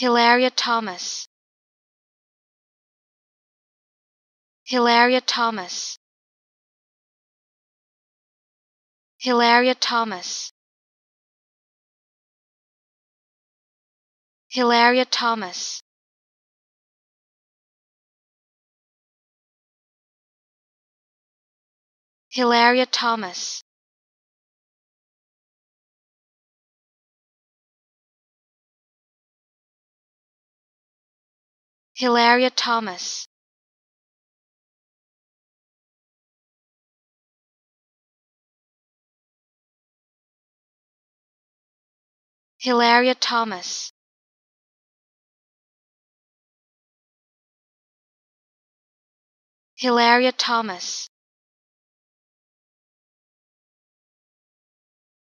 Hilaria Thomas. Hilaria Thomas. Hilaria Thomas. Hilaria Thomas. Hilaria Thomas. Hilaria Thomas. Hilaria Thomas. Hilaria Thomas.